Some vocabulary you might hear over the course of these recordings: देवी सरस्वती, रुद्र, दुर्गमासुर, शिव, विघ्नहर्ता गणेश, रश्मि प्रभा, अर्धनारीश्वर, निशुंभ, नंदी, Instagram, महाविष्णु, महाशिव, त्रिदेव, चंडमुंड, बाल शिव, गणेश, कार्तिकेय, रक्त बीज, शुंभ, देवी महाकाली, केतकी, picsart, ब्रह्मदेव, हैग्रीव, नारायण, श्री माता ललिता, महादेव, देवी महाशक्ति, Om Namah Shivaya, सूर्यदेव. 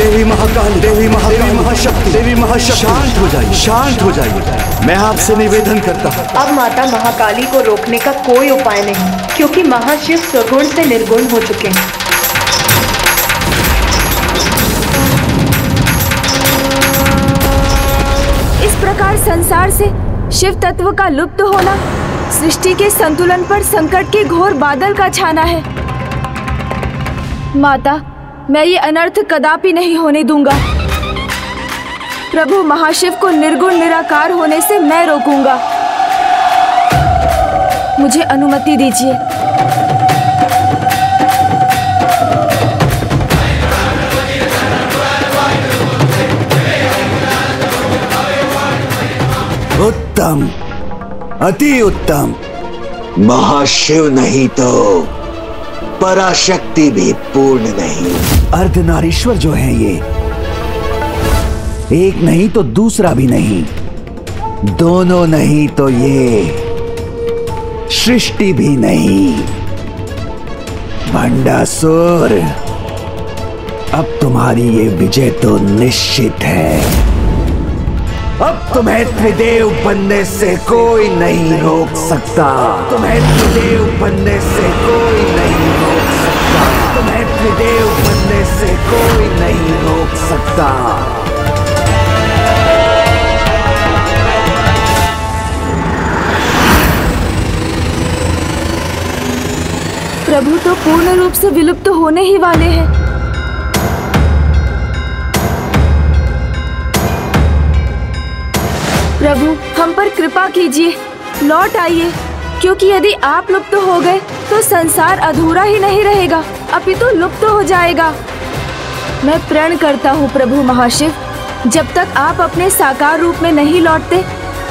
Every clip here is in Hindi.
देवी महाकाली, देवी महाकाली, महाशक्ति, देवी महाशक्ति। शांत हो जाइए, शांत हो जाइए। मैं आपसे निवेदन करता हूँ, अब माता महाकाली को रोकने का कोई उपाय नहीं, क्योंकि महाशिव सगुण से निर्गुण हो चुके हैं। इस प्रकार संसार से शिव तत्व का लुप्त होना सृष्टि के संतुलन पर संकट के घोर बादल का छाना है। माता, मैं ये अनर्थ कदापि नहीं होने दूंगा। प्रभु महाशिव को निर्गुण निराकार होने से मैं रोकूंगा। मुझे अनुमति दीजिए। उत्तम, अति उत्तम। महाशिव नहीं तो पराशक्ति भी पूर्ण नहीं। अर्धनारीश्वर जो है, ये एक नहीं तो दूसरा भी नहीं, दोनों नहीं तो ये सृष्टि भी नहीं। भंडासुर, अब तुम्हारी ये विजय तो निश्चित है। अब तुम्हें त्रिदेव बनने से कोई नहीं रोक सकता। तुम्हें त्रिदेव बनने से कोई नहीं रोक सकता। तुम्हें त्रिदेव बनने से कोई नहीं रोक सकता। प्रभु तो पूर्ण रूप से विलुप्त होने ही वाले हैं। प्रभु, हम पर कृपा कीजिए, लौट आइए, क्योंकि यदि आप लुप्त हो गए तो संसार अधूरा ही नहीं रहेगा, अपितु लुप्त हो जाएगा। मैं प्रण करता हूँ प्रभु महाशिव, जब तक आप अपने साकार रूप में नहीं लौटते,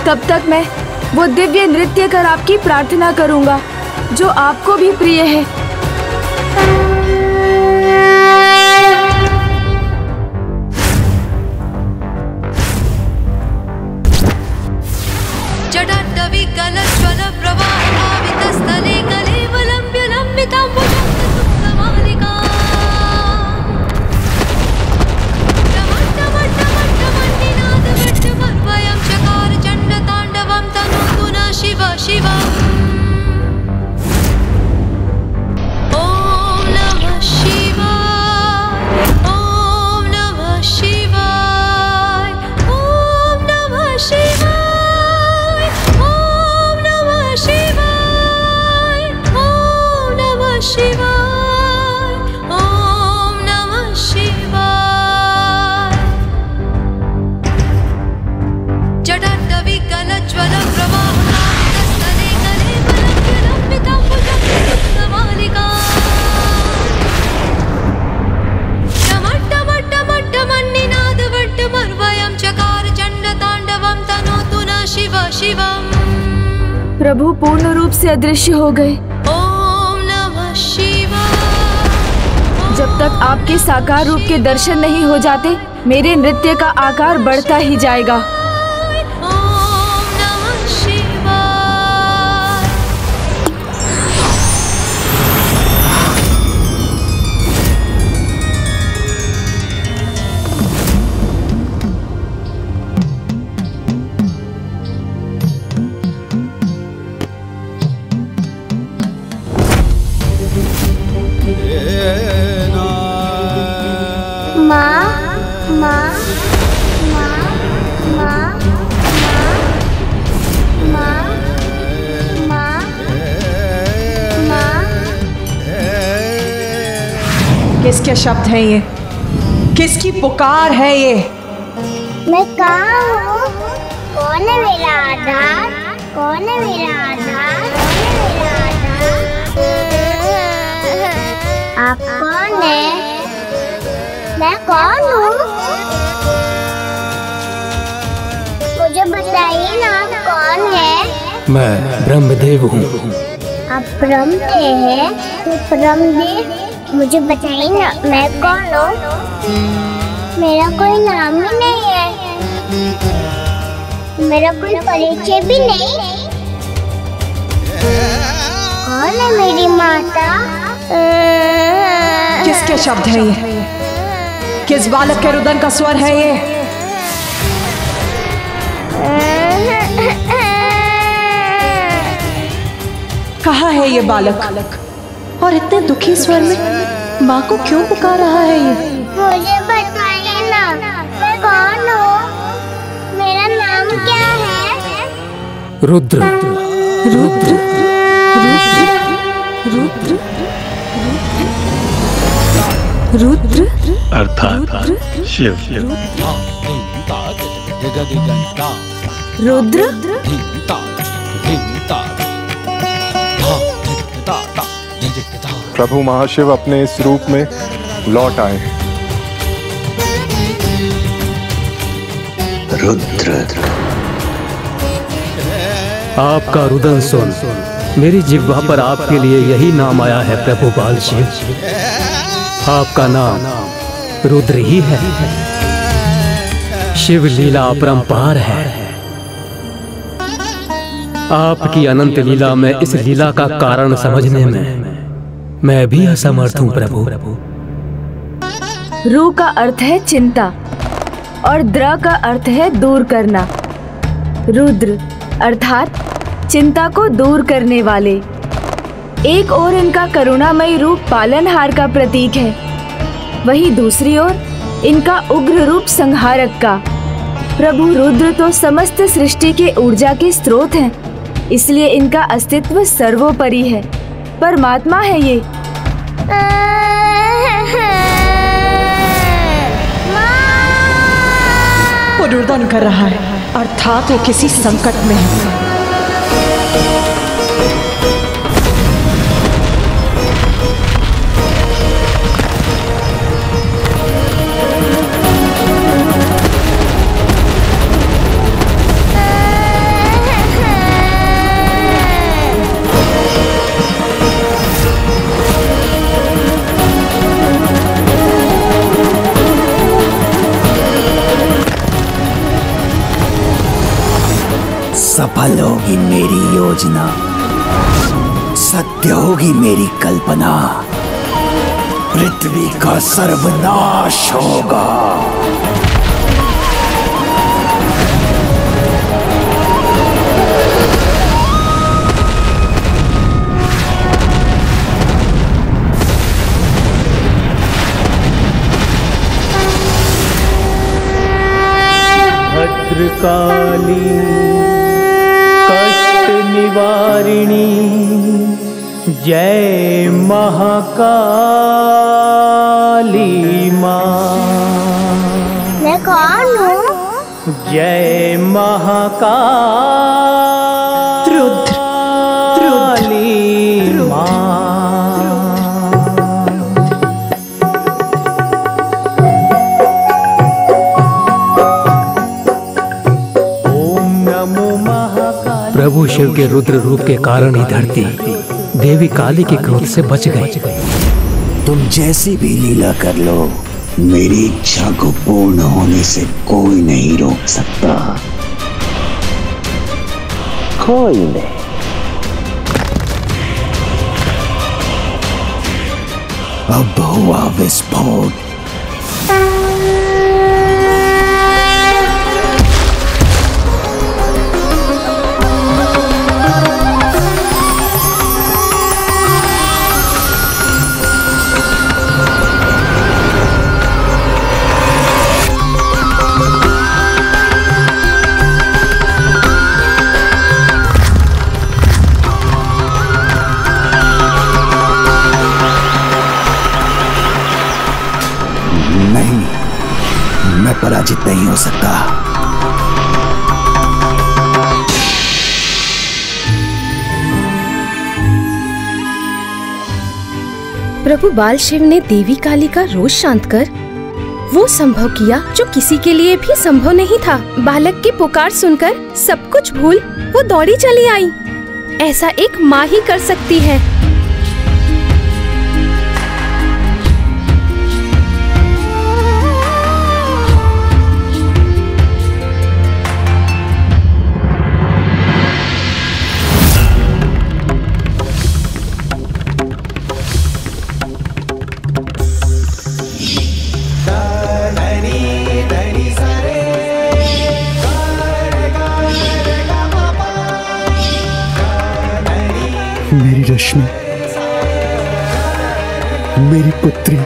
तब तक मैं वो दिव्य नृत्य कर आपकी प्रार्थना करूँगा जो आपको भी प्रिय है। जटाटवी कलज्वल प्रवाह भावितस्थले कलेवलंब्य लंबितांबुजं सुप्तमालिका डमडमडमडमडनिनाद विष्णुपर्वयं चकार चण्डतांडवं तनोतुना शिव शिव। प्रभु पूर्ण रूप से अदृश्य हो गए। ओम नमः शिवाय। जब तक आपके साकार रूप के दर्शन नहीं हो जाते, मेरे नृत्य का आकार बढ़ता ही जाएगा। किसके शब्द हैं ये? किसकी पुकार है ये? मैं कहाँ हूँ? कौन है मेरा आधार? कौन है मेरा आधार? आप कौन हैं? मैं कौन हूँ? मुझे बताइए ना, आप कौन हैं? मैं ब्रह्मदेव हूँ। आप ब्रह्मदेव हैं? ब्रह्मदेव, मुझे बताइए ना, मैं कौन हूँ? मेरा कोई नाम ही नहीं है, मेरा कोई परिचय भी नहीं। कौन है मेरी माता? किसके शब्द हैं ये? किस बालक के रुदन का स्वर है ये? कहाँ है ये बालक और इतने दुखी स्वर में माँ को क्यों पुकार रहा है ये? मुझे बताइए ना, मैं कौन हूँ, मेरा नाम क्या है? रुद्र। रुद्र? रुद्र? रुद्र अर्थात शिव। रुद्र प्रभु महाशिव अपने इस रूप में लौट आए। रुद्र आपका रुदन सुन मेरी जिह्वा पर आपके लिए यही नाम आया है प्रभु बाल शिव। आपका नाम रुद्र ही है। शिव लीला अपरंपार है। आपकी अनंत लीला में इस लीला का कारण समझने में मैं भी असमर्थ हूँ प्रभु। रू का अर्थ है चिंता और द्र का अर्थ है दूर करना। रुद्र अर्थात चिंता को दूर करने वाले। एक ओर इनका करुणामय रूप पालनहार का प्रतीक है, वहीं दूसरी ओर इनका उग्र रूप संहारक का। प्रभु रुद्र तो समस्त सृष्टि के ऊर्जा के स्रोत हैं, इसलिए इनका अस्तित्व सर्वोपरि है। परमात्मा है ये। वो रुदन कर रहा है अर्थात वो किसी संकट में है। सफल होगी मेरी योजना, सत्य होगी मेरी कल्पना, पृथ्वी का सर्वनाश होगा। भद्रकाली निवारिणी जय महाकाली माँ। मैं कौन हूँ? जय महाकाली माँ। प्रभु शिव के रुद्र रूप के कारण ही धरती देवी काली के क्रोध से बच गई। तुम जैसी भी लीला कर लो, मेरी इच्छा को पूर्ण होने से कोई नहीं रोक सकता। कोई नहीं। अब हुआ विस्फोट। पराजित नहीं हो सकता। प्रभु बाल शिव ने देवी काली का रोष शांत कर वो संभव किया जो किसी के लिए भी संभव नहीं था। बालक की पुकार सुनकर सब कुछ भूल वो दौड़ी चली आई। ऐसा एक माँ ही कर सकती है। लक्ष्मी, मेरी पुत्री,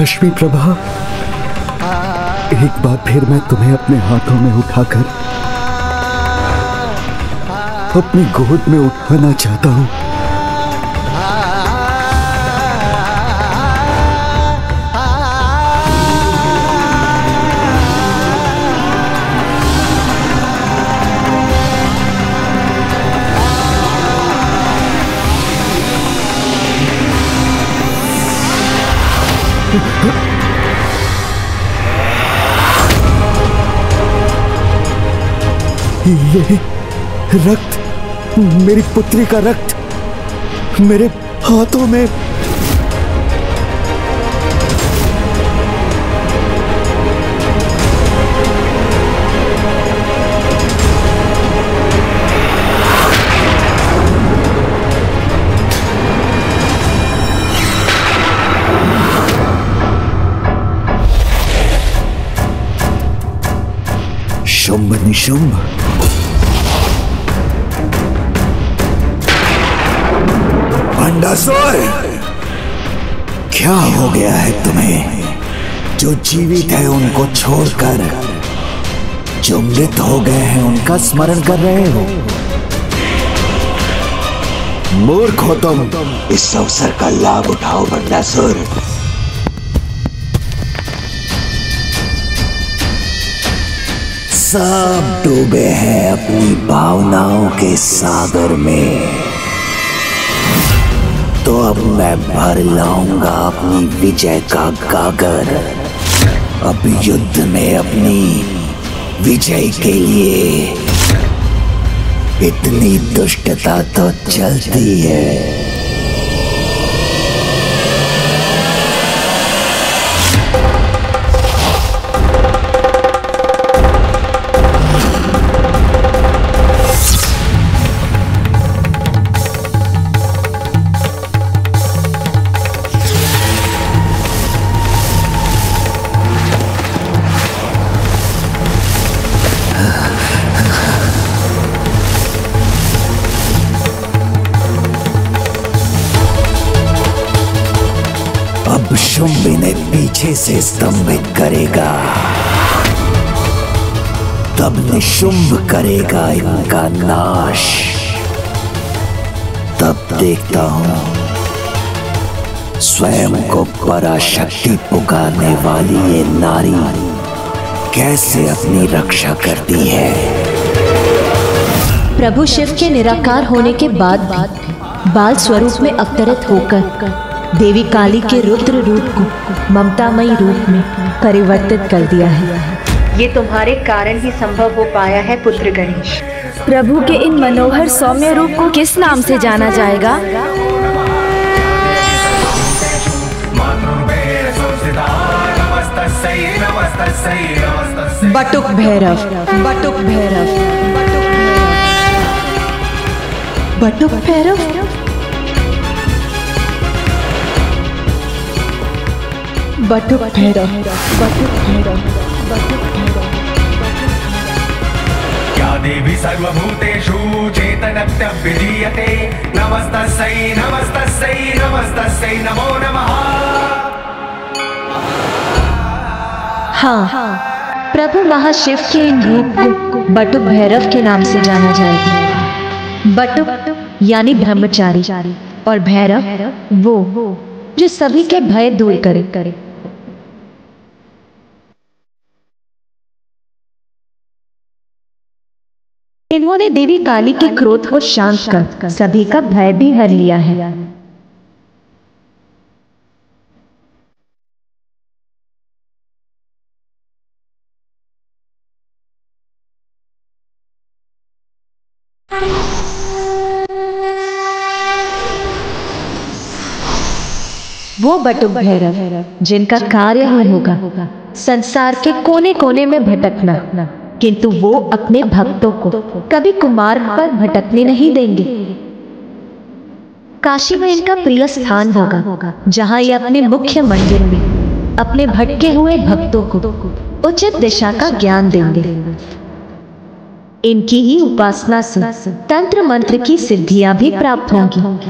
रश्मि प्रभा, एक बार फिर मैं तुम्हें अपने हाथों में उठाकर अपनी गोद में उठाना चाहता हूँ। ये रक्त, मेरी पुत्री का रक्त मेरे हाथों में। शुंभ निशुंभ, भंडासुर, क्या हो गया है तुम्हें? जो जीवित है उनको छोड़कर जो मृत हो गए हैं उनका स्मरण कर रहे हो? मूर्ख हो तुम। इस अवसर का लाभ उठाओ भंडासुर। सब डूबे हैं अपनी भावनाओं के सागर में, तो अब मैं भर लाऊंगा अपनी विजय का गागर। अब युद्ध में अपनी विजय के लिए इतनी दुष्टता तो चलती है। शुंभ इन्हें पीछे से स्तंभित करेगा, तब निशुंभ करेगा इनका नाश। तब देखता हूं स्वयं को पराशक्ति पुकारने वाली ये नारी कैसे अपनी रक्षा करती है। प्रभु शिव के निराकार होने के बाद भी बाल स्वरूप में अवतरित होकर देवी काली के रुद्र रूप को ममतामयी रूप में परिवर्तित कर दिया है। ये तुम्हारे कारण ही संभव हो पाया है पुत्र गणेश। प्रभु के इन मनोहर सौम्य रूप को किस नाम से जाना जाएगा? बटुक भैरव, बटुक भैरव, बटुक भैरव, बटुक भैरव, बटुक भैरव, बटुक भैरव। या देवी सर्वभूतेषु चेतनप्रविदीयते नमस्तस्यै नमस्तस्यै नमस्तस्यै नमो नमः। हाँ, प्रभु महाशिव के इन रूप को बटुक भैरव के नाम से जाना जाएगा। बटुक यानी ब्रह्मचारी और भैरव वो जो सभी के भय दूर करे। इन्होंने देवी काली के क्रोध को शांत कर सभी का भय भी हर लिया है। वो बटुक भैरव जिनका कार्य होगा संसार के कोने कोने में भटकना, किंतु वो अपने भक्तों को कभी कुमार्ग पर भटकने नहीं देंगे। काशी में इनका प्रिय स्थान होगा, जहाँ ये अपने मुख्य मंदिर में अपने भटके हुए भक्तों को उचित दिशा का ज्ञान देंगे। इनकी ही उपासना से तंत्र मंत्र की सिद्धियां भी प्राप्त होंगी।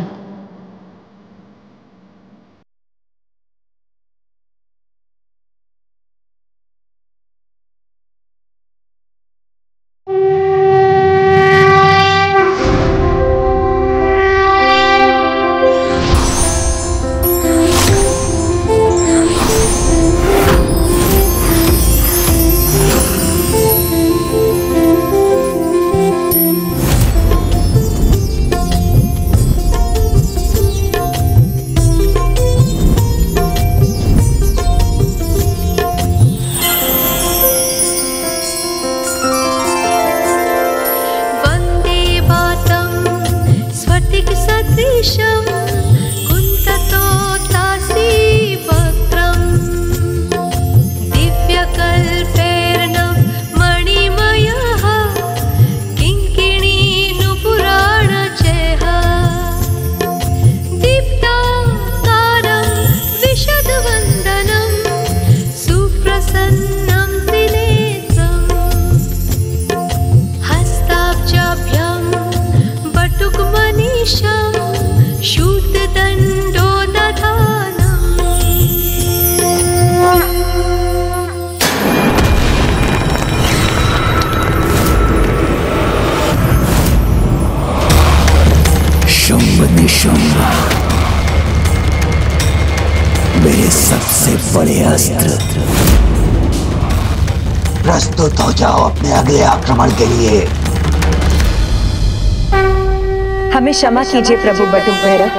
क्षमा कीजिए प्रभु बटुक भैरव।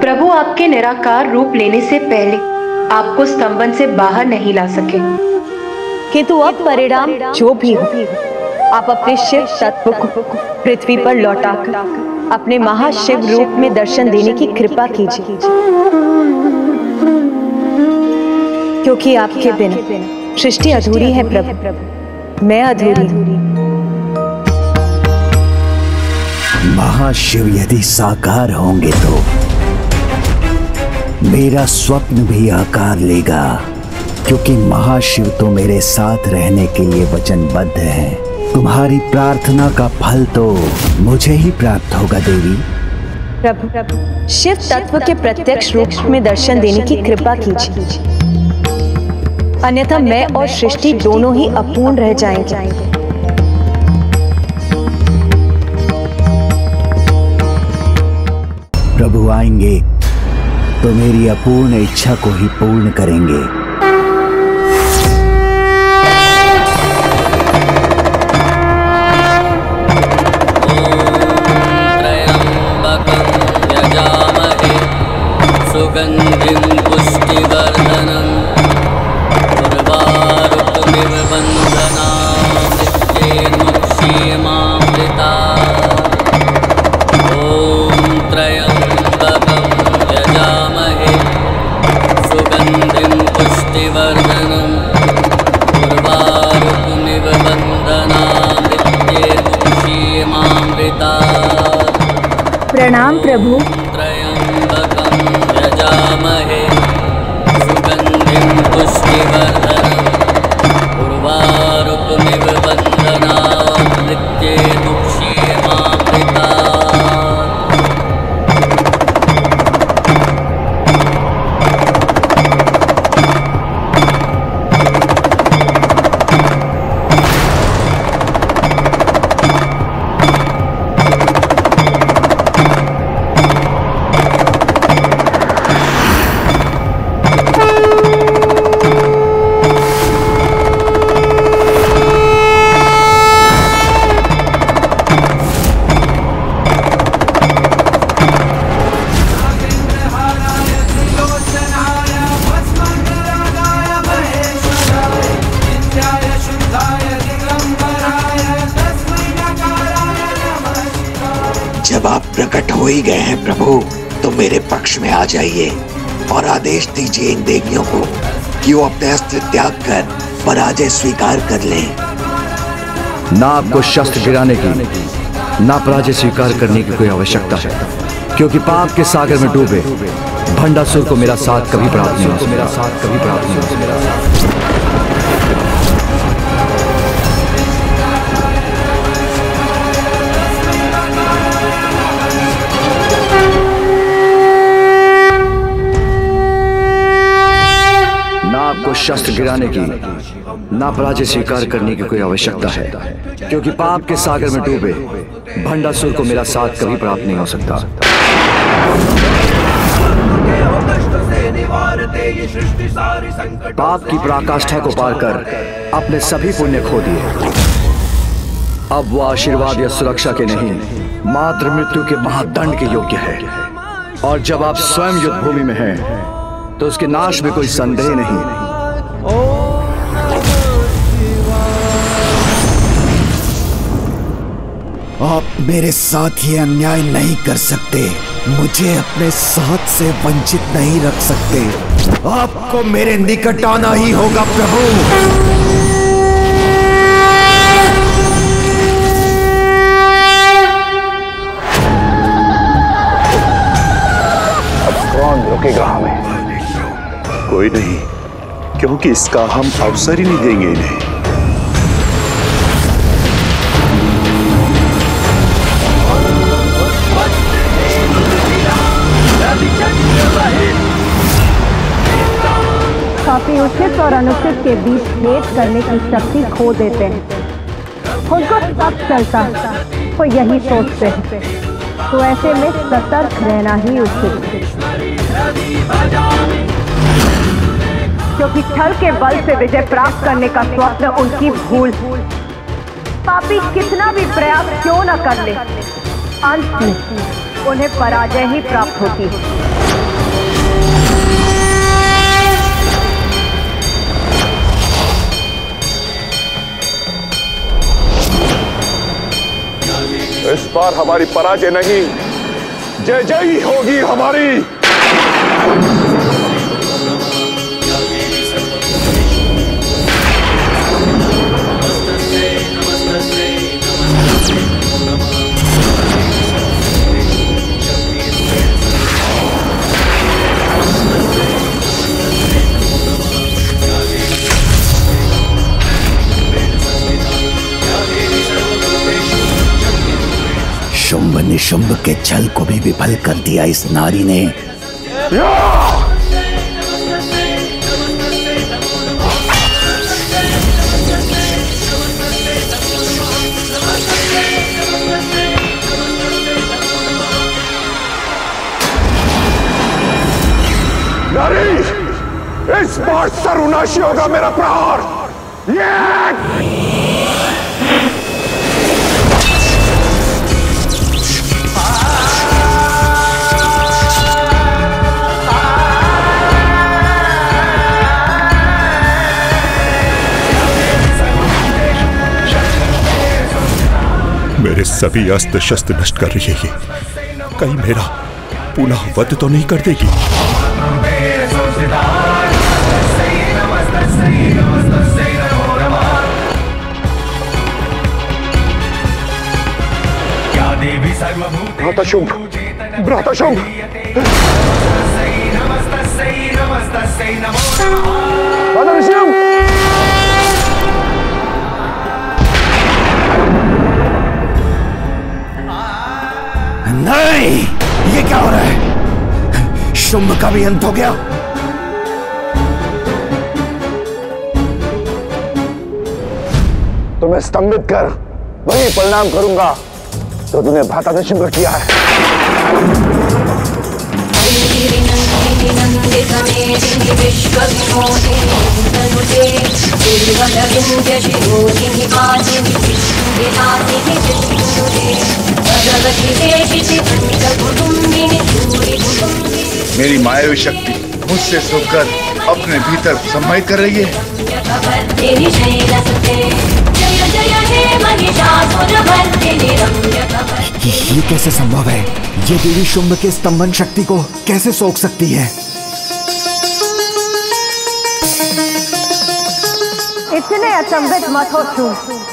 प्रभु आपके निराकार रूप लेने से पहले आपको स्तंभन से बाहर नहीं ला सके, किंतु अब परिणाम जो भी हो आप अपने शिव तत्व को पृथ्वी पर लौटाकर अपने महाशिव रूप में दर्शन देने की कृपा कीजिए, क्योंकि आपके बिना सृष्टि अधूरी है प्रभु, मैं अधूरी हूँ। महाशिव यदि साकार होंगे तो मेरा स्वप्न भी आकार लेगा, क्योंकि महाशिव तो मेरे साथ रहने के लिए वचनबद्ध हैं। तुम्हारी प्रार्थना का फल तो मुझे ही प्राप्त होगा देवी। प्रभु शिव तत्व के प्रत्यक्ष रूप में दर्शन देने की कृपा कीजिए, अन्यथा मैं और सृष्टि दोनों ही अपूर्ण रह जाएंगे। प्रभु आएंगे तो मेरी अपूर्ण इच्छा को ही पूर्ण करेंगे। त्रयंबकं यजामहे सुगंधिं पुष्टिवर्धनं उर्वारुकमिव बन्धनान् मुक्तिर्मुक्षीमामृतात्। प्रणाम प्रभु। त्रयंबकं यजामहे सुगंधिं पुष्टिवर्धनं उर्वारुकमिव बन्धनान् मुक्तिर्मुक्षीमामृतात्। गए हैं प्रभु, तो मेरे पक्ष में आ जाइए और आदेश दीजिए इन देवियों को कि वो अपने अस्त्र त्याग कर पराजय स्वीकार कर लें। ना आपको शस्त्र गिराने की, ना पराजय स्वीकार करने की कोई आवश्यकता है, क्योंकि पाप के सागर में डूबे भंडासुर को मेरा साथ कभी प्राप्त नहीं हो। शस्त्र गिराने की, ना पराजय स्वीकार करने की कोई आवश्यकता है, क्योंकि पाप के सागर में डूबे भंडासुर को मेरा साथ कभी प्राप्त नहीं हो सकता। पाप की पराकाष्ठा को पार कर अपने सभी पुण्य खो दिए। अब वह आशीर्वाद या सुरक्षा के नहीं, मात्र मृत्यु के महादंड के योग्य है। और जब आप स्वयं युद्ध भूमि में हैं, तो उसके नाश में कोई संदेह नहीं है। आप मेरे साथ ये अन्याय नहीं कर सकते, मुझे अपने साथ से वंचित नहीं रख सकते। आपको मेरे निकट आना ही होगा प्रभु। कौन रोकेगा हमें? कोई नहीं, क्योंकि इसका हम अवसर ही नहीं देंगे इन्हें। काफी उचित और अनुचित के बीच भेद करने की शक्ति खो देते हैं। उनको सब चलता है, वो यही सोचते हैं, तो ऐसे में सतर्क रहना ही उचित है, क्योंकि छल के बल से विजय प्राप्त करने का स्वप्न उनकी भूल। पापी कितना भी प्रयास क्यों न कर ले, अंत में उन्हें पराजय ही प्राप्त होती है। इस बार हमारी पराजय नहीं, जय जय होगी हमारी। शुंभ निशुंभ के छल को भी विफल कर दिया इस नारी ने। नारी, इस बार सर्वनाशी होगा मेरा प्रहार। मेरे सभी अस्त्र शस्त्र नष्ट कर रही है, कहीं मेरा पुनः वध तो नहीं कर देगी। भ्राता शुंभ नहीं, ये क्या हो रहा है? शुंभ का भी अंत हो गया। तुम्हें स्तंभित कर वही परिणाम करूंगा तो तुमने भाता ने शुंभ किया है। मेरी मायावी शक्ति मुझसे सोकर अपने भीतर सम्मिलित कर रही है। ये कैसे संभव है? ये देवी शुंभ के स्तंभन शक्ति को कैसे सोख सकती है? इतने अचंभित मत हो शुंभ,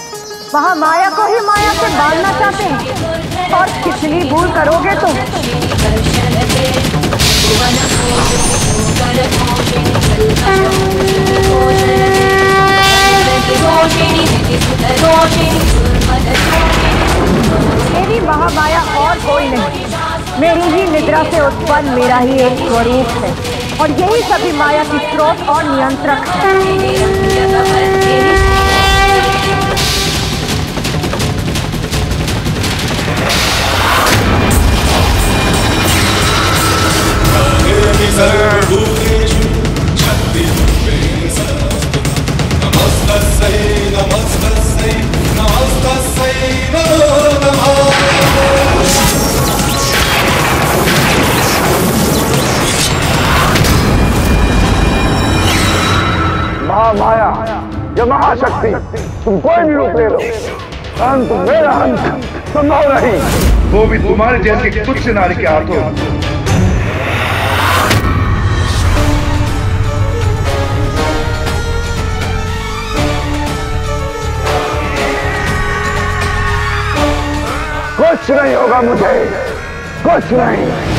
वहाँ माया को ही माया से बांधना चाहते हैं और कितनी भूल करोगे तुम। मेरी महामाया और कोई नहीं, मेरी ही निद्रा से उत्पन्न मेरा ही एक स्वरूप है और यही सभी माया की स्रोत और नियंत्रक है। माया या महाशक्ति, तुम कोई भी रूप ले लो, अंत मेरा अंत संभव नहीं, वो भी तुम्हारे जैसे कुछ नारी के हाथों। कुछ नहीं होगा मुझे, कुछ नहीं।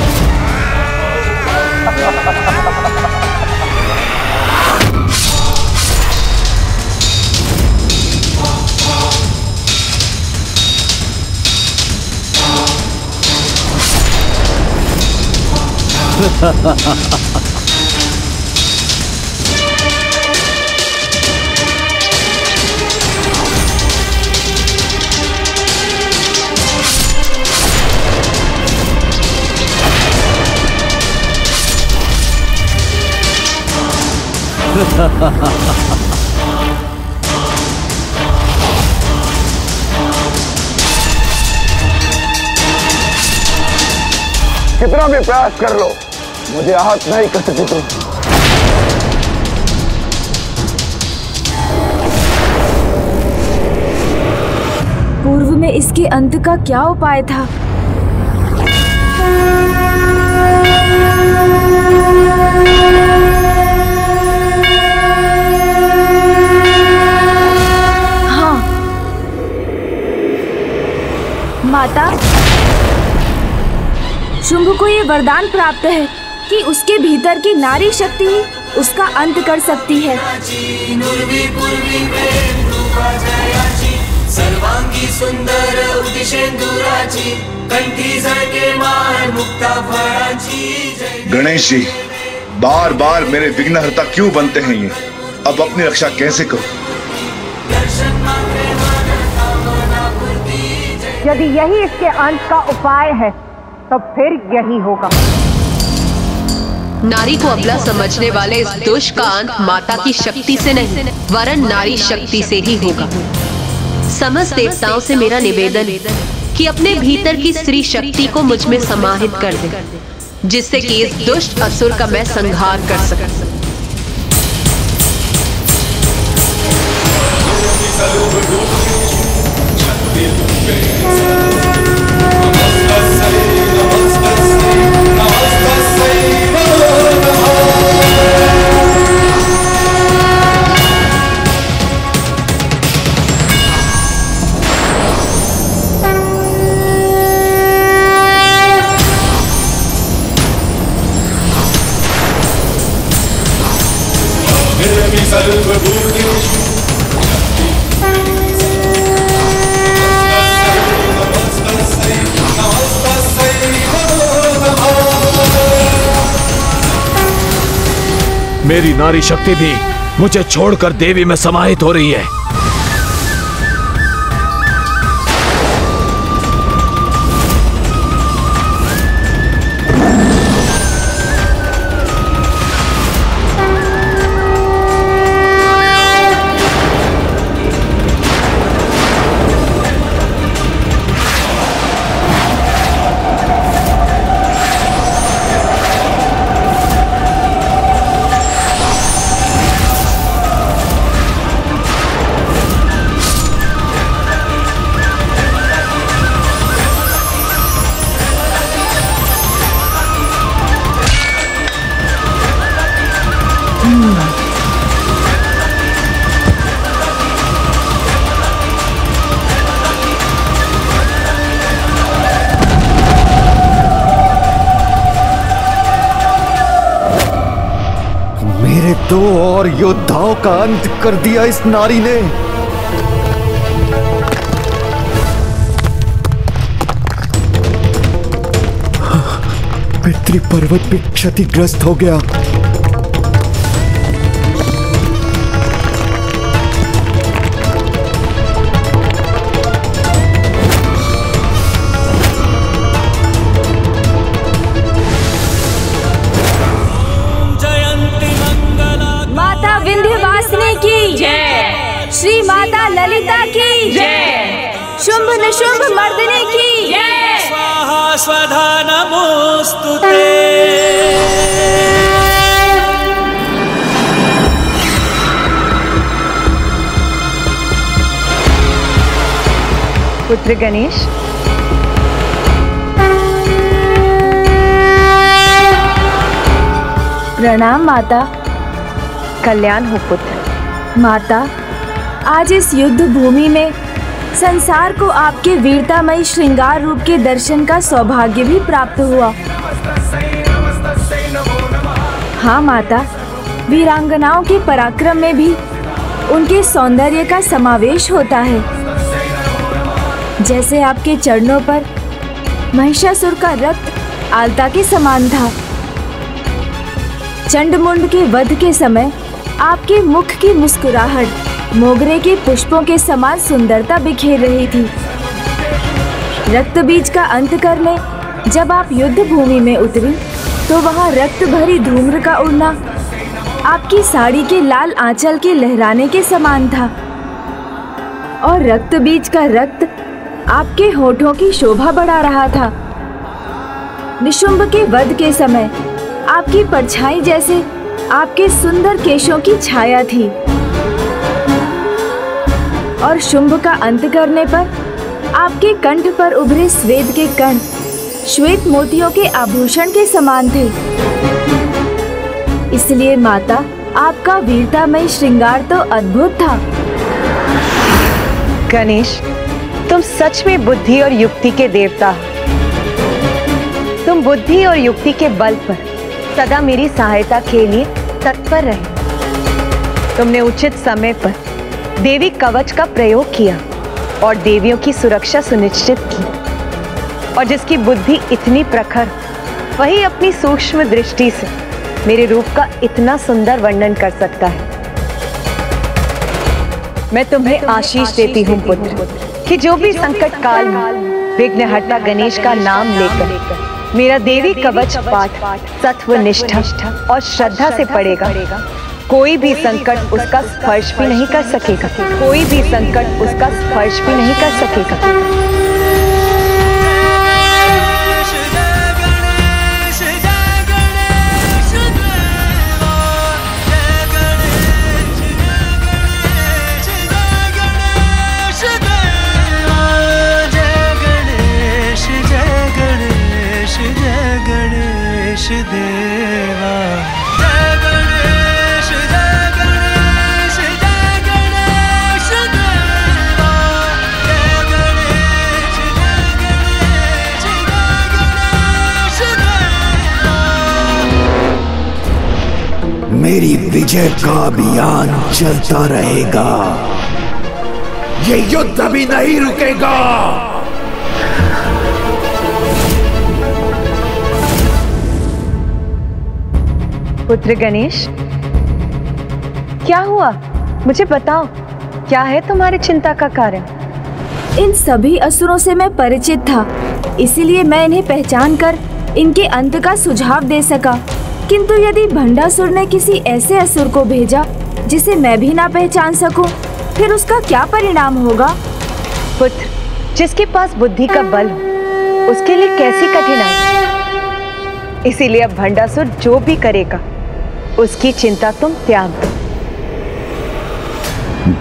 कितना भी प्रयास कर लो, मुझे आहत नहीं कर सकते तुम। पूर्व में इसके अंत का क्या उपाय था? हाँ, माता, शुंभ को ये वरदान प्राप्त है कि उसके भीतर की नारी शक्ति ही उसका अंत कर सकती है। गणेश जी, बार बार मेरे विघ्नहर्ता क्यों बनते हैं ये? अब अपनी रक्षा कैसे करूं? यदि यही इसके अंत का उपाय है तो फिर यही होगा। नारी को अपना समझने वाले इस दुष्ट का अंत माता की शक्ति से नहीं वरन नारी शक्ति से ही होगा। समस्त देवताओं से मेरा निवेदन कि अपने भीतर की स्त्री शक्ति को मुझ में समाहित कर दे, जिससे कि इस दुष्ट असुर का मैं संहार कर सकूं। मेरी नारी शक्ति भी मुझे छोड़कर देवी में समाहित हो रही है। दो और योद्धाओं का अंत कर दिया इस नारी ने। पितृ पर्वत भी क्षतिग्रस्त हो गया। श्री माता ललिता की जय, शुंभ निशुंभ मर्दने की जय। स्वाहा स्वधा नमोस्तुते। पुत्र गणेश, प्रणाम माता। कल्याण हो पुत्र। माता, आज इस युद्ध भूमि में संसार को आपके वीरतामयी श्रृंगार रूप के दर्शन का सौभाग्य भी प्राप्त हुआ। हाँ माता, वीरांगनाओं के पराक्रम में भी उनके सौंदर्य का समावेश होता है। जैसे आपके चरणों पर महिषासुर का रक्त आलता के समान था। चंडमुंड के वध के समय आपके मुख की मुस्कुराहट मोगरे के पुष्पों के समान सुंदरता बिखेर रही थी। रक्त बीज का अंत करने जब आप युद्ध भूमि में उतरी तो वहाँ रक्त भरी धूम्र का उड़ना आपकी साड़ी के लाल आंचल के लहराने के समान था। और रक्त बीज का रक्त आपके होठों की शोभा बढ़ा रहा था। निशुंभ के वध के समय आपकी परछाई जैसे आपके सुंदर केशों की छाया थी। और शुंभ का अंत करने पर आपके कंठ पर उभरे श्वेत के कण श्वेत मोतियों के आभूषण के समान थे। इसलिए माता, आपका वीरतामय श्रृंगार तो अद्भुत था। गणेश, तुम सच में बुद्धि और युक्ति के देवता हो। तुम बुद्धि और युक्ति के बल पर सदा मेरी सहायता के लिए तत्पर रहे। तुमने उचित समय पर देवी कवच का प्रयोग किया और देवियों की सुरक्षा सुनिश्चित की। और जिसकी बुद्धि इतनी प्रखर, वही अपनी सूक्ष्म दृष्टि से मेरे रूप का इतना सुंदर वर्णन कर सकता है। मैं तुम्हें आशीष देती हूँ पुत्र, कि जो भी संकट काल में विघ्नहर्ता गणेश का नाम लेकर मेरा देवी कवच पाठ सत्व निष्ठा और श्रद्धा से पढ़ेगा, कोई भी संकट उसका स्पर्श भी नहीं कर सकेगा। कोई भी संकट उसका स्पर्श भी नहीं कर सकेगा। मेरी विजय का अभियान चलता रहेगा। ये युद्ध भी नहीं रुकेगा। पुत्र गणेश, क्या हुआ? मुझे बताओ, क्या है तुम्हारी चिंता का कारण? इन सभी असुरों से मैं परिचित था, इसीलिए मैं इन्हें पहचान कर इनके अंत का सुझाव दे सका। किंतु यदि भंडासुर ने किसी ऐसे असुर को भेजा जिसे मैं भी ना पहचान सकूं, फिर उसका क्या परिणाम होगा? पुत्र, जिसके पास बुद्धि का बल हो, उसके लिए कैसी कठिनाई। इसीलिए अब भंडासुर जो भी करेगा, उसकी चिंता तुम त्याग दो।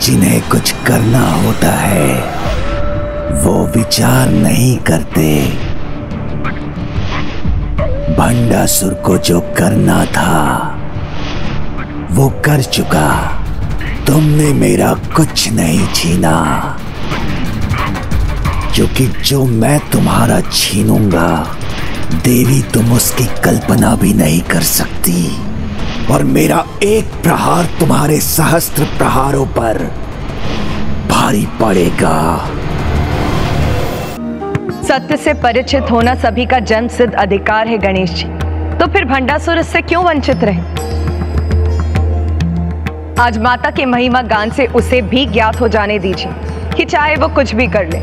जिन्हें कुछ करना होता है, वो विचार नहीं करते। भंडासुर को जो करना था वो कर चुका। तुमने मेरा कुछ नहीं छीना, क्योंकि जो मैं तुम्हारा छीनूंगा, देवी तुम उसकी कल्पना भी नहीं कर सकती। और मेरा एक प्रहार तुम्हारे सहस्त्र प्रहारों पर भारी पड़ेगा। सत्य से परिचित होना सभी का जन्मसिद्ध अधिकार है गणेश जी, तो फिर भंडासुर इससे क्यों वंचित रहे? आज माता के महिमा गान से उसे भी ज्ञात हो जाने दीजिए कि चाहे वो कुछ भी कर ले,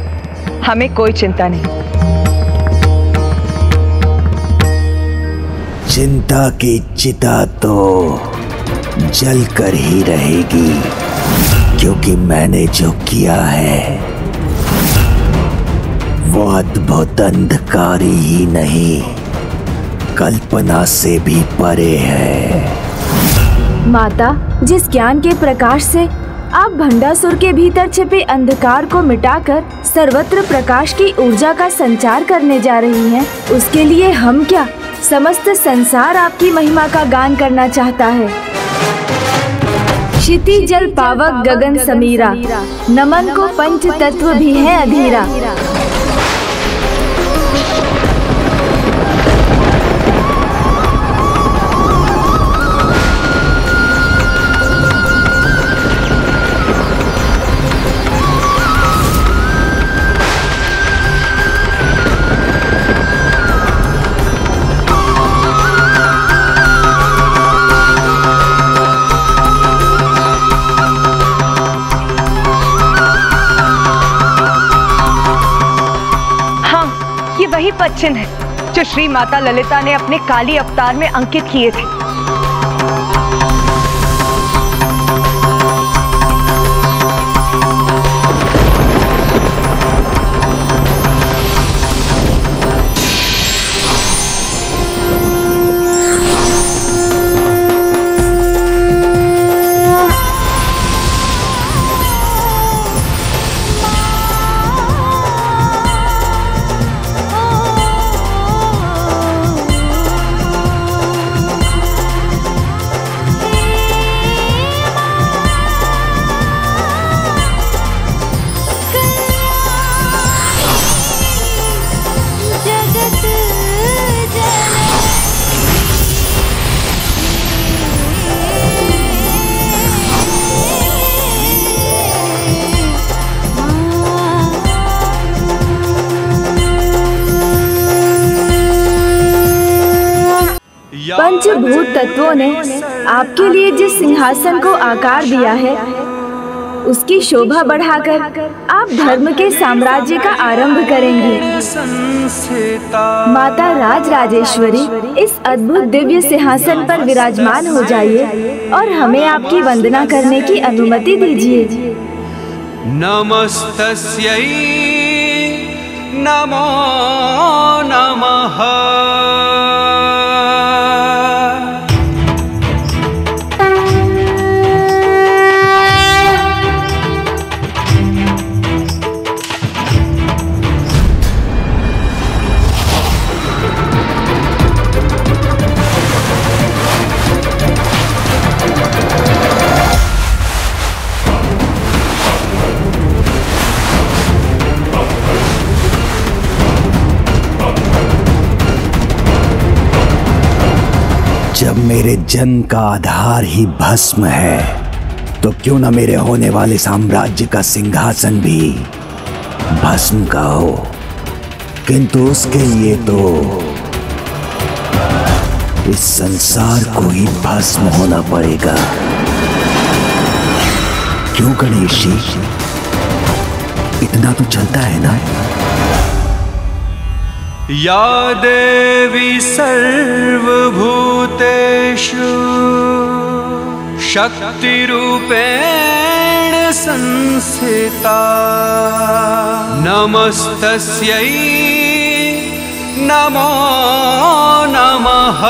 हमें कोई चिंता नहीं। चिंता की चिता तो जल कर ही रहेगी, क्योंकि मैंने जो किया है वो अद्भुत अंधकारी ही नहीं, कल्पना से भी परे है। माता, जिस ज्ञान के प्रकाश से आप भंडासुर के भीतर छिपे अंधकार को मिटाकर सर्वत्र प्रकाश की ऊर्जा का संचार करने जा रही हैं, उसके लिए हम क्या, समस्त संसार आपकी महिमा का गान करना चाहता है। क्षितिज जल पावक गगन समीरा, नमन को पंच तत्व भी है अधीरा। चिन्ह है जो श्री माता ललिता ने अपने काली अवतार में अंकित किए थे। पंचभूत तत्वों ने आपके लिए जिस सिंहासन को आकार दिया है, उसकी शोभा बढ़ाकर आप धर्म के साम्राज्य का आरंभ करेंगे। माता राज राजेश्वरी, इस अद्भुत दिव्य सिंहासन पर विराजमान हो जाइए और हमें आपकी वंदना करने की अनुमति दीजिए। नमस्तस्यै नमो नमः। जब मेरे जन्म का आधार ही भस्म है, तो क्यों न मेरे होने वाले साम्राज्य का सिंहासन भी भस्म का हो, किंतु उसके लिए तो इस संसार को ही भस्म होना पड़ेगा। क्यों गणेश जी, इतना तो चलता है ना। या देवी सर्वभूतेषु शक्तिरूपेण संस्थिता, नमस्तस्यै नमो नमः।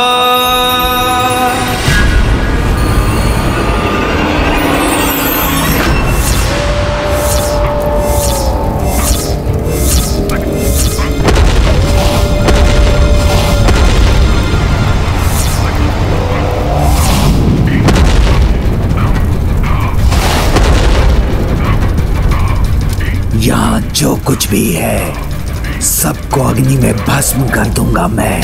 यहाँ जो कुछ भी है सबको अग्नि में भस्म कर दूंगा मैं।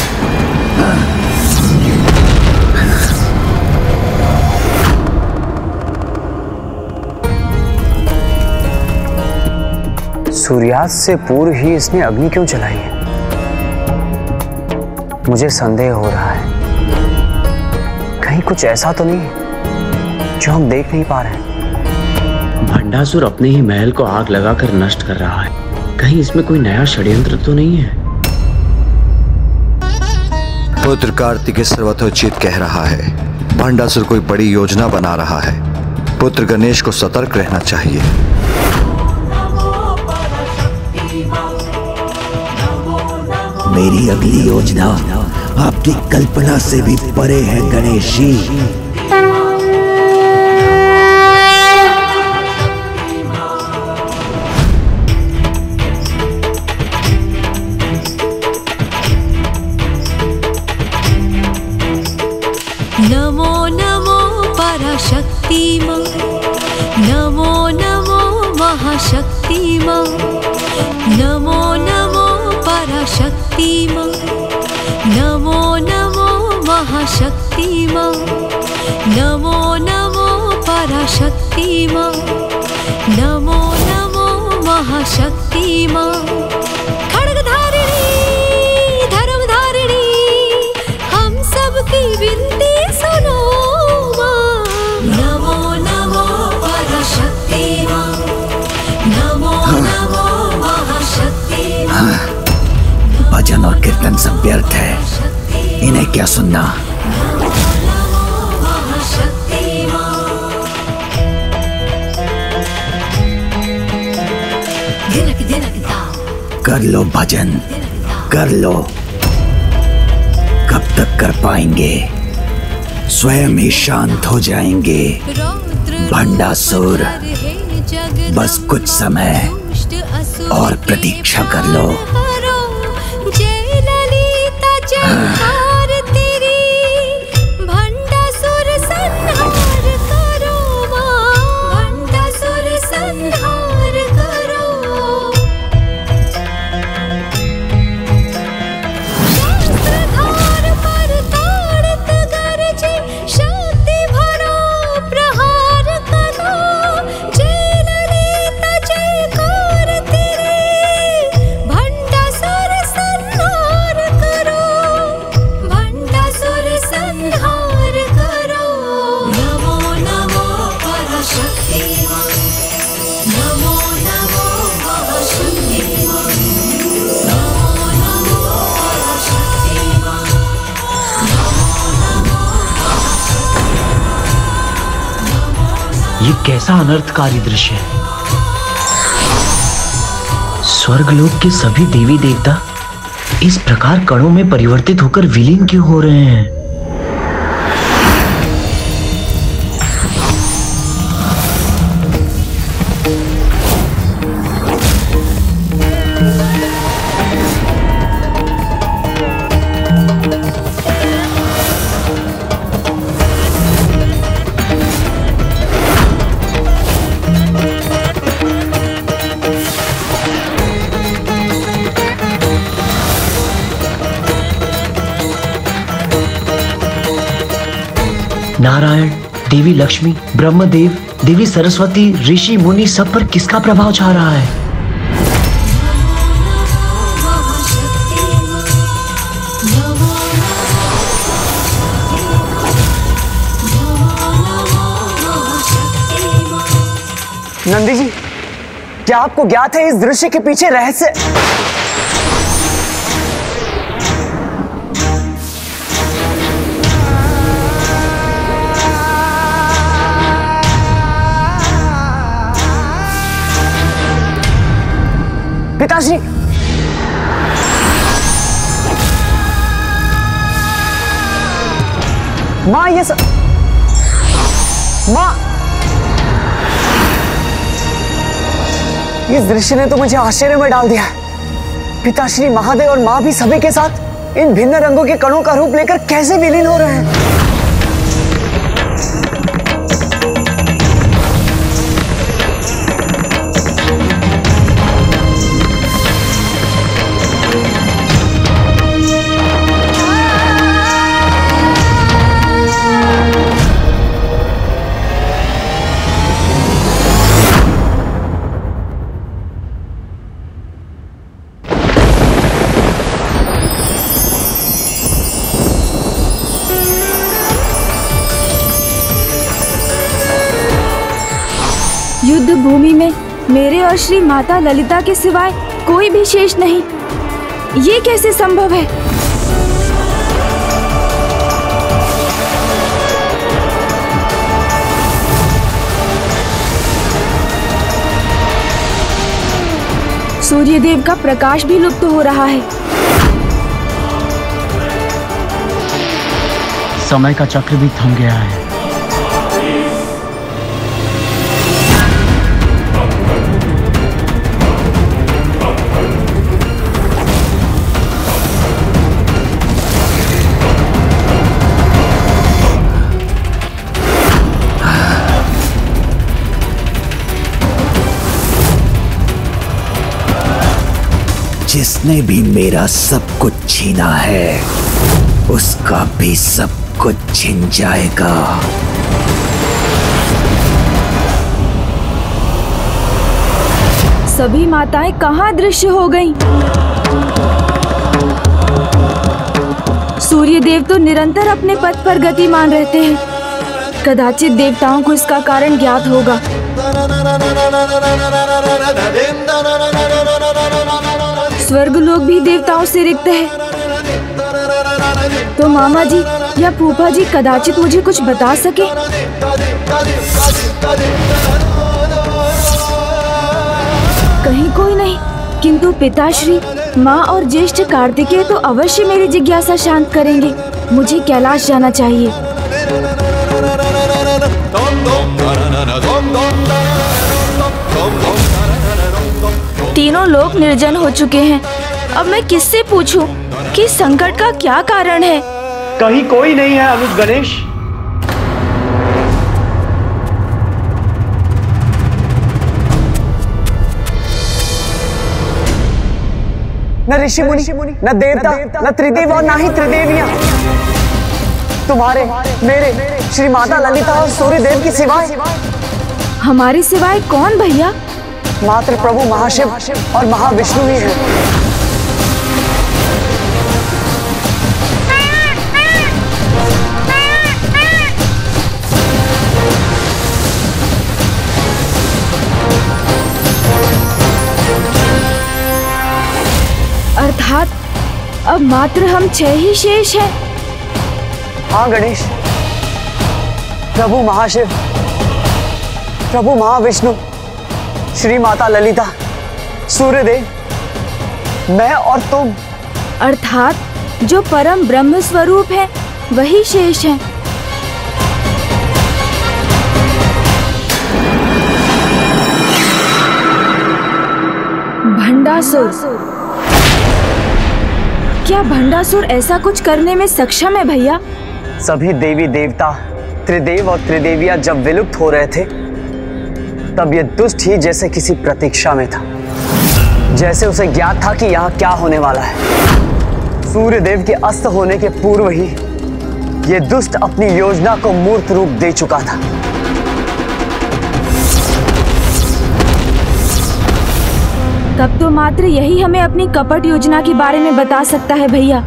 सूर्यास्त से पूर्व ही इसने अग्नि क्यों चलाई है? मुझे संदेह हो रहा है, कहीं कुछ ऐसा तो नहीं जो हम देख नहीं पा रहे हैं। भंडासुर अपने ही महल को आग लगाकर नष्ट कर रहा है, कहीं इसमें कोई नया षड्यंत्र तो नहीं है? पुत्र कार्तिकेय सर्वथोचित कह रहा है, भंडासुर कोई बड़ी योजना बना रहा है। पुत्र गणेश को सतर्क रहना चाहिए। मेरी अगली योजना आपकी कल्पना से भी परे है गणेश जी। नमो नमो पराशक्ति मां, नमो नमो महाशक्ति मां, नमो नमो शक्ति मां, नमो नमो महाशक्ति मां, नमो नमो पराशक्ति मां, नमो नमो महाशक्ति मां। खड्गधारिणी धर्मधारिणी हम सबकी विनती सुनो मां, नमो नमो पराशक्ति मां, नमो नमो महाशक्ति मां। भजन और कीर्तन सब व्यर्थ है, इन्हें क्या सुनना। कर लो भजन, कर लो, कब तक कर पाएंगे? स्वयं ही शांत हो जाएंगे भंडासुर। बस कुछ समय और प्रतीक्षा कर लो। ये कैसा अनर्थकारी दृश्य है? स्वर्गलोक के सभी देवी देवता इस प्रकार कणों में परिवर्तित होकर विलीन क्यों हो रहे हैं? नारायण, देवी लक्ष्मी, ब्रह्मदेव, देवी सरस्वती, ऋषि मुनि, सब पर किसका प्रभाव छा रहा है? नंदी जी, क्या आपको ज्ञात है इस दृश्य के पीछे रहस्य? पिताश्री, माँ, ये सब माँ, इस दृश्य ने तो मुझे आश्चर्य में डाल दिया। पिताश्री महादेव और माँ भी सभी के साथ इन भिन्न रंगों के कणों का रूप लेकर कैसे विलीन हो रहे हैं? भूमि में मेरे और श्री माता ललिता के सिवाय कोई भी शेष नहीं। ये कैसे संभव है? सूर्यदेव का प्रकाश भी लुप्त हो रहा है। समय का चक्र भी थम गया है। जिसने भी मेरा सब कुछ छीना है, उसका भी सब कुछ छिन जाएगा। सभी माताएं कहाँ दृश्य हो गईं? सूर्यदेव तो निरंतर अपने पथ पर गतिमान रहते हैं। कदाचित देवताओं को इसका कारण ज्ञात होगा। स्वर्ग लोग भी देवताओं से रिक्त है। तो मामा जी या फूफा जी कदाचित मुझे कुछ बता सके। कहीं कोई नहीं, किंतु पिताश्री, माँ और ज्येष्ठ कार्तिकेय तो अवश्य मेरी जिज्ञासा शांत करेंगे। मुझे कैलाश जाना चाहिए। तीनों लोग निर्जन हो चुके हैं। अब मैं किससे पूछूं कि संकट का क्या कारण है? कहीं कोई नहीं है अनुज गणेश। न ऋषि मुनि, न देवता, न त्रिदेव और न ही त्रिदेवियां। तुम्हारे, मेरे, श्री माता ललिता और सूर्यदेव के सिवाय। हमारे सिवाय कौन भैया? मात्र प्रभु महाशिव और महाविष्णु ही है। अर्थात अब मात्र हम छह ही शेष हैं। हाँ गणेश, प्रभु महाशिव, प्रभु महाविष्णु, श्री माता ललिता, सूर्यदेव, मैं और तुम। अर्थात जो परम ब्रह्म स्वरूप है वही शेष है। भंडासुर, क्या भंडासुर ऐसा कुछ करने में सक्षम है भैया? सभी देवी देवता, त्रिदेव और त्रिदेवियां जब विलुप्त हो रहे थे, तब ये दुष्ट ही जैसे किसी प्रतीक्षा में था, जैसे उसे ज्ञात था कि यहाँ क्या होने वाला है। सूर्यदेव के अस्त होने के पूर्व ही ये दुष्ट अपनी योजना को मूर्त रूप दे चुका था। तब तो मात्र यही हमें अपनी कपट योजना के बारे में बता सकता है भैया।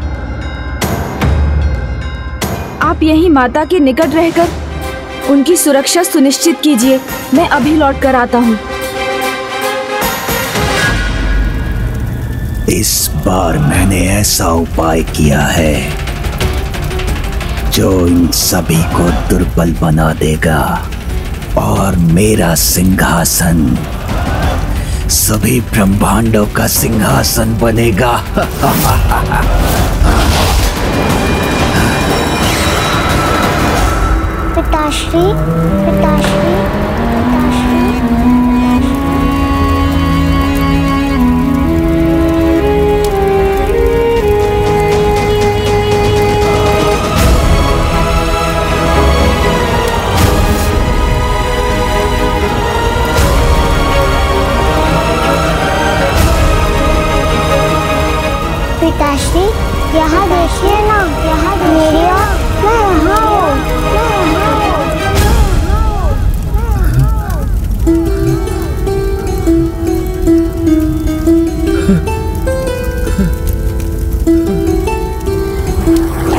आप यही माता के निकट रहकर उनकी सुरक्षा सुनिश्चित कीजिए। मैं अभी लौट कर आता हूँ। इस बार मैंने ऐसा उपाय किया है जो इन सभी को दुर्बल बना देगा और मेरा सिंहासन सभी ब्रह्मांडों का सिंहासन बनेगा। पिताश्री, यहाँ देखिए ना, यहाँ मेरी ओर, मैं यहाँ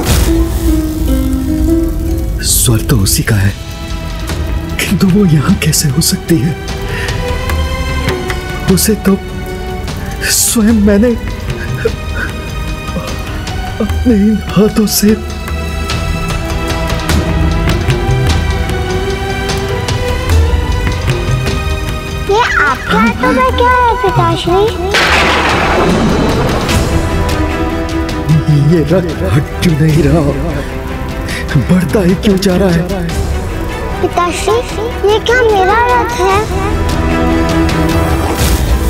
हूँ। स्वर तो उसी का है, किंतु वो यहाँ कैसे हो सकती है? उसे तो स्वयं मैंने अपने इन हाथों से क्या है पिताश्री? ये रक्त हट क्यों नहीं रहा, बढ़ता ही क्यों जा रहा है? पिताश्री ये क्या मेरा रक्त है?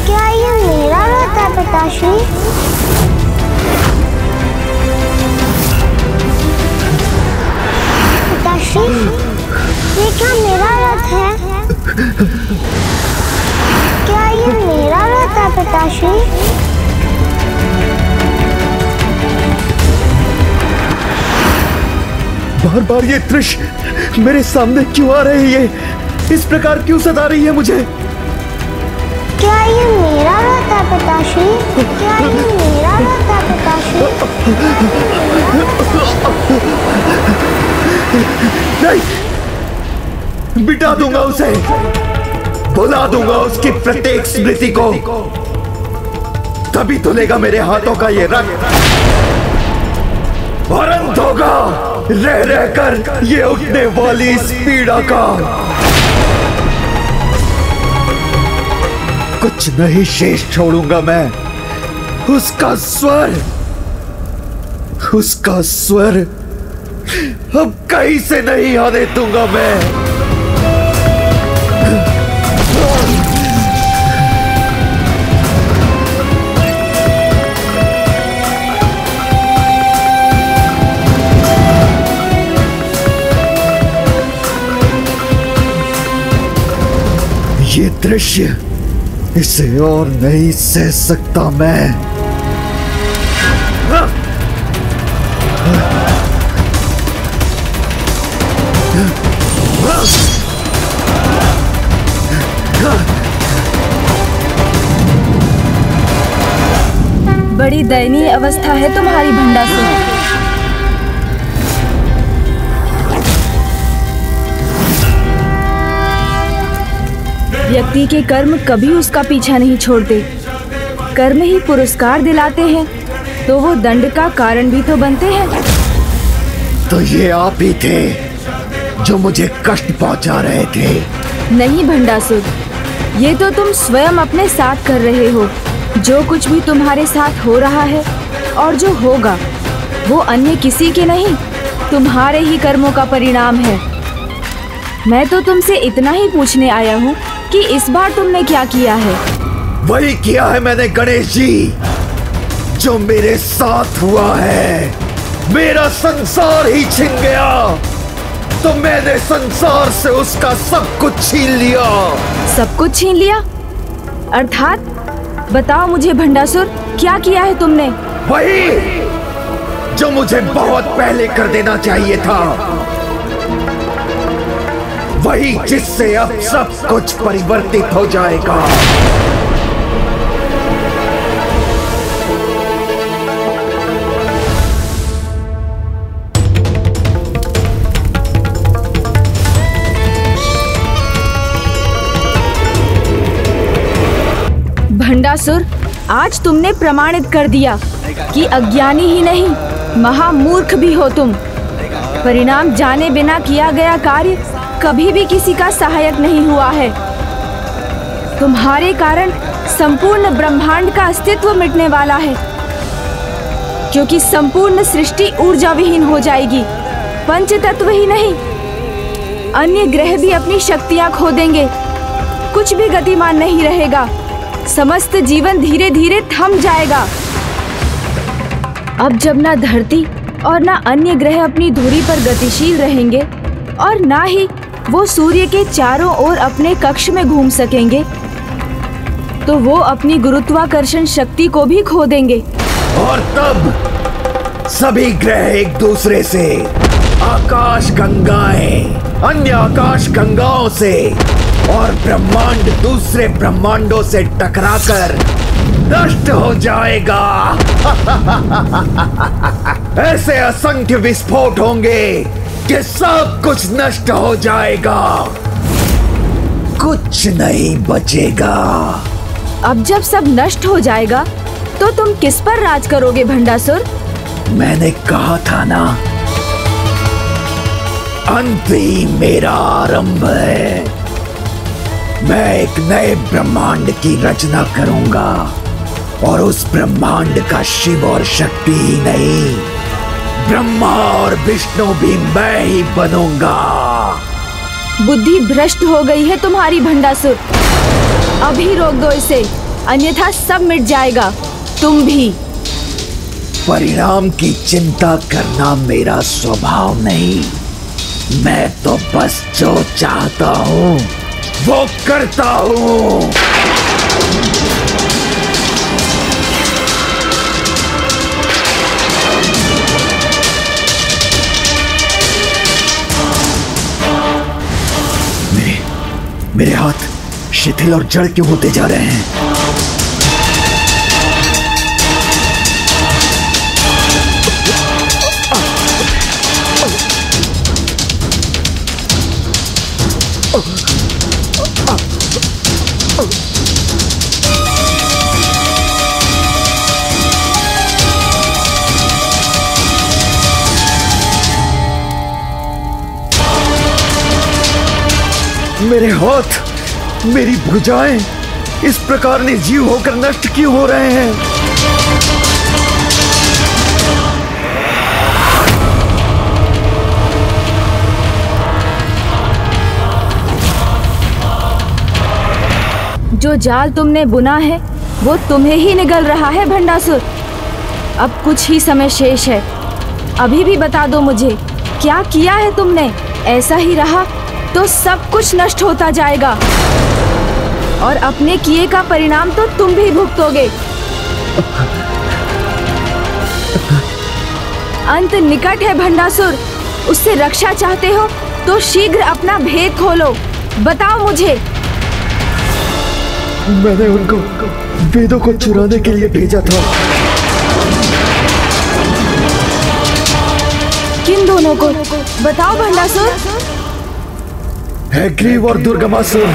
क्या ये मेरा रक्त है पिताश्री? पिताश्री ये क्या मेरा रक्त है? क्या ये मेरा रथ है पिताश्री? बार बार ये दृश्य मेरे सामने क्यों आ रही है, इस प्रकार क्यों सता रही है मुझे? क्या ये मेरा रथ है पिताश्री? क्या ये मेरा रथ है पिताश्री? नहीं, मिटा दूंगा उसे, भुला दूंगा उसकी प्रत्येक स्मृति को, तभी धुलेगा मेरे हाथों का ये रक्त, भरंत होगा रह रह कर ये उठने वाली इस पीड़ा का। कुछ नहीं शेष छोड़ूंगा मैं, उसका स्वर अब कहीं से नहीं आने दूंगा मैं। ये दृश्य इसे और नहीं सह सकता मैं। बड़ी दयनीय अवस्था है तुम्हारी भंडासुर। व्यक्ति के कर्म कभी उसका पीछा नहीं छोड़ते, कर्म ही पुरस्कार दिलाते हैं तो वो दंड का कारण भी तो बनते हैं। तो ये आप ही थे जो मुझे कष्ट पहुंचा रहे थे? नहीं भंडासुर, ये तो तुम स्वयं अपने साथ कर रहे हो। जो कुछ भी तुम्हारे साथ हो रहा है और जो होगा वो अन्य किसी के नहीं, तुम्हारे ही कर्मों का परिणाम है। मैं तो तुमसे इतना ही पूछने आया हूँ कि इस बार तुमने क्या किया है? वही किया है मैंने गणेश जी, जो मेरे साथ हुआ है। मेरा संसार ही छिन गया तो मैंने संसार से उसका सब कुछ छीन लिया। सब कुछ छीन लिया अर्थात? बताओ मुझे भंडासुर, क्या किया है तुमने? वही जो मुझे बहुत पहले कर देना चाहिए था, वही जिससे अब सब कुछ परिवर्तित हो जाएगा। भंडासुर, आज तुमने प्रमाणित कर दिया कि अज्ञानी ही नहीं महामूर्ख भी हो तुम। परिणाम जाने बिना किया गया कार्य कभी भी किसी का सहायक नहीं हुआ है। तुम्हारे कारण संपूर्ण ब्रह्मांड का अस्तित्व मिटने वाला है, क्योंकि संपूर्ण सृष्टि ऊर्जा विहीन हो जाएगी। पंच तत्व ही नहीं, अन्य ग्रह भी अपनी शक्तियां खो देंगे, कुछ भी गतिमान नहीं रहेगा। समस्त जीवन धीरे धीरे थम जाएगा। अब जब ना धरती और ना अन्य ग्रह अपनी धुरी पर गतिशील रहेंगे और ना ही वो सूर्य के चारों ओर अपने कक्ष में घूम सकेंगे, तो वो अपनी गुरुत्वाकर्षण शक्ति को भी खो देंगे। और तब सभी ग्रह एक दूसरे से, आकाश गंगाएं अन्य आकाश गंगाओं से और ब्रह्मांड दूसरे ब्रह्मांडों से टकराकर नष्ट हो जाएगा। ऐसे असंख्य विस्फोट होंगे कि सब कुछ नष्ट हो जाएगा, कुछ नहीं बचेगा। अब जब सब नष्ट हो जाएगा तो तुम किस पर राज करोगे भंडासुर? मैंने कहा था ना, अंत ही मेरा आरंभ है। मैं एक नए ब्रह्मांड की रचना करूंगा और उस ब्रह्मांड का शिव और शक्ति ही नहीं, ब्रह्मा और विष्णु भी मैं ही बनूंगा। बुद्धि भ्रष्ट हो गई है तुम्हारी भंडासुर, अभी रोक दो इसे, अन्यथा सब मिट जाएगा, तुम भी। परिणाम की चिंता करना मेरा स्वभाव नहीं, मैं तो बस जो चाहता हूँ वो करता हूँ। मेरे हाथ शिथिल और जड़ क्यों होते जा रहे हैं? मेरे हाथ, मेरी भुजाएं इस प्रकार निर्जीव होकर नष्ट क्यों हो रहे हैं? जो जाल तुमने बुना है वो तुम्हें ही निगल रहा है भंडासुर। अब कुछ ही समय शेष है, अभी भी बता दो मुझे क्या किया है तुमने। ऐसा ही रहा तो सब कुछ नष्ट होता जाएगा और अपने किए का परिणाम तो तुम भी भुगतोगे। अंत निकट है भंडासुर, उससे रक्षा चाहते हो तो शीघ्र अपना भेद खोलो। बताओ मुझे। मैंने उनको वेदों को चुराने के लिए भेजा था। किन दोनों को? बताओ भंडासुर। है ग्रीव और दुर्गमासुर।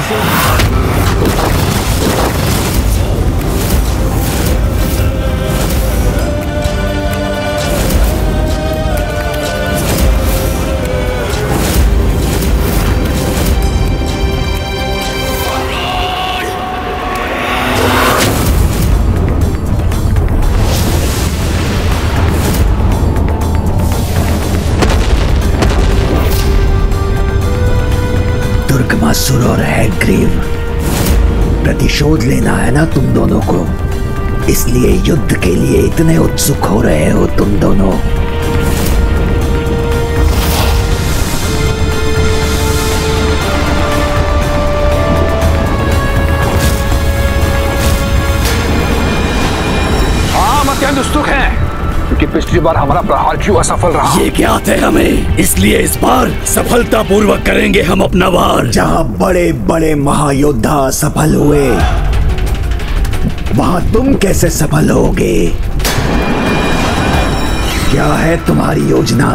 सुर और हैग्रीव, प्रतिशोध लेना है ना तुम दोनों को, इसलिए युद्ध के लिए इतने उत्सुक हो रहे हो तुम दोनों। हम अत्यंत उत्सुक हैं क्योंकि पिछली बार हमारा प्रहार क्यों असफल रहा, ये ज्ञात है हमें, इसलिए इस बार सफलता पूर्वक करेंगे हम अपना वार। जहाँ बड़े बड़े महायोद्धा सफल हुए वहाँ तुम कैसे सफल होगे? क्या है तुम्हारी योजना?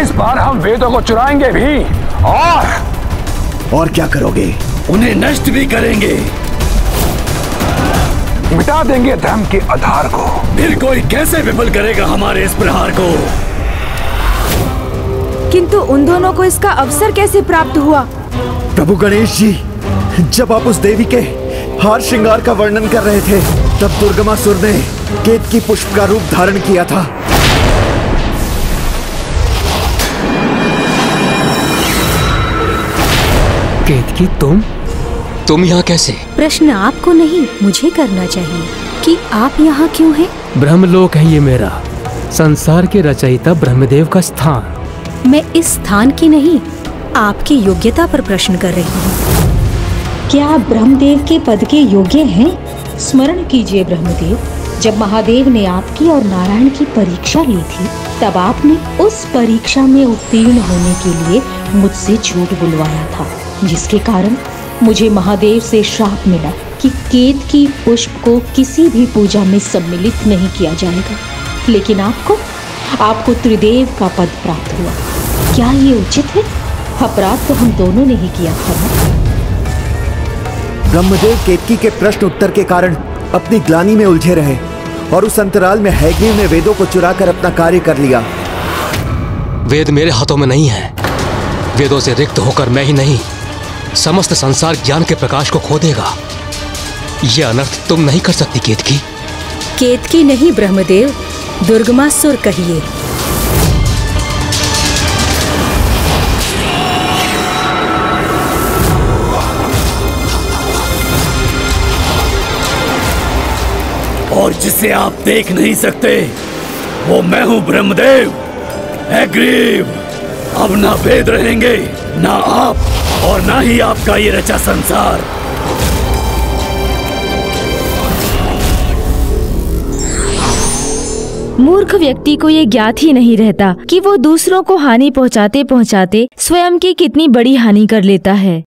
इस बार हम वेदों को चुराएंगे भी और क्या करोगे? उन्हें नष्ट भी करेंगे, मिटा देंगे धर्म के आधार को। फिर कोई कैसे विफल करेगा हमारे इस प्रहार को? किंतु उन दोनों को इसका अवसर कैसे प्राप्त हुआ? प्रभु गणेश जी, जब आप उस देवी के हार श्रृंगार का वर्णन कर रहे थे तब दुर्गमासुर ने केतकी पुष्प का रूप धारण किया था। केतकी, तुम यहाँ कैसे? प्रश्न आपको नहीं, मुझे करना चाहिए कि आप यहाँ क्यों हैं? ब्रह्मलोक है ये मेरा, संसार के रचयिता ब्रह्मदेव का स्थान। मैं इस स्थान की नहीं, आपकी योग्यता पर प्रश्न कर रही हूँ। क्या आप ब्रह्मदेव के पद के योग्य हैं? स्मरण कीजिए ब्रह्मदेव, जब महादेव ने आपकी और नारायण की परीक्षा ली थी तब आपने उस परीक्षा में उत्तीर्ण होने के लिए मुझसे झूठ बुलवाया था, जिसके कारण मुझे महादेव से श्राप मिला कि केतकी पुष्प को किसी भी पूजा में सम्मिलित नहीं किया जाएगा। लेकिन आपको त्रिदेव का पद प्राप्त हुआ, क्या ये उचित है? अपराध तो हम दोनों ने ही किया था। ब्रह्मदेव केतकी के प्रश्न उत्तर के कारण अपनी ग्लानि में उलझे रहे और उस अंतराल में हैग्रीव ने वेदों को चुराकर अपना कार्य कर लिया। वेद मेरे हाथों में नहीं है। वेदों से रिक्त होकर मैं ही नहीं, समस्त संसार ज्ञान के प्रकाश को खो देगा। यह अनर्थ तुम नहीं कर सकती केतकी। केतकी नहीं ब्रह्मदेव, दुर्गमासुर कहिए। और जिसे आप देख नहीं सकते वो मैं हूँ ब्रह्मदेव। हैग्रीव, अब ना वेद रहेंगे, ना आप और ना ही आपका ये रचा संसार। मूर्ख व्यक्ति को ये ज्ञात ही नहीं रहता कि वो दूसरों को हानि पहुँचाते पहुँचाते स्वयं की कितनी बड़ी हानि कर लेता है।